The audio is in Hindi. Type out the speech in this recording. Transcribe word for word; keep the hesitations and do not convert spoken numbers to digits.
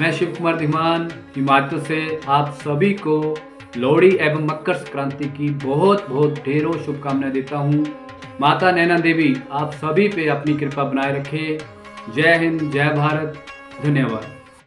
मैं शिव कुमार धीमान हिमाचल से आप सभी को लोहड़ी एवं मकर संक्रांति की बहुत बहुत ढेरों शुभकामनाएं देता हूं। माता नैना देवी आप सभी पे अपनी कृपा बनाए रखे। जय हिंद, जय भारत, धन्यवाद।